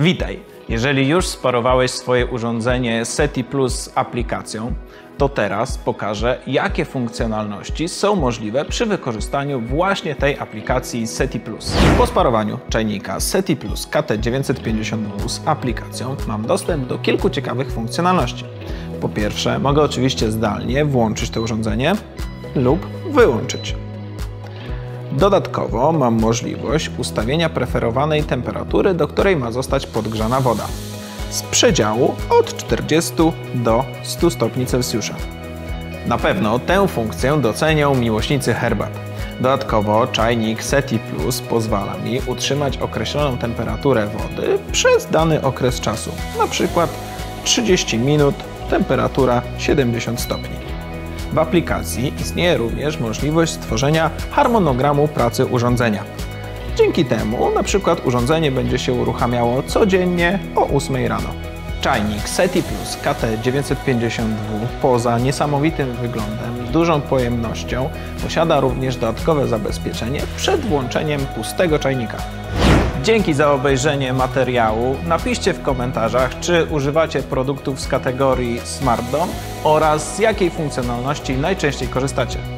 Witaj! Jeżeli już sparowałeś swoje urządzenie Setti+ z aplikacją, to teraz pokażę, jakie funkcjonalności są możliwe przy wykorzystaniu właśnie tej aplikacji Setti+. Po sparowaniu czajnika Setti+ KT950W z aplikacją mam dostęp do kilku ciekawych funkcjonalności. Po pierwsze, mogę oczywiście zdalnie włączyć to urządzenie lub wyłączyć. Dodatkowo mam możliwość ustawienia preferowanej temperatury, do której ma zostać podgrzana woda, z przedziału od 40 do 100 stopni Celsjusza. Na pewno tę funkcję docenią miłośnicy herbat. Dodatkowo czajnik Setti+ pozwala mi utrzymać określoną temperaturę wody przez dany okres czasu, na przykład 30 minut, temperatura 70 stopni. W aplikacji istnieje również możliwość stworzenia harmonogramu pracy urządzenia. Dzięki temu na przykład urządzenie będzie się uruchamiało codziennie o 8 rano. Czajnik Setti+ KT950W poza niesamowitym wyglądem, dużą pojemnością posiada również dodatkowe zabezpieczenie przed włączeniem pustego czajnika. Dzięki za obejrzenie materiału. Napiszcie w komentarzach, czy używacie produktów z kategorii SmartDom oraz z jakiej funkcjonalności najczęściej korzystacie.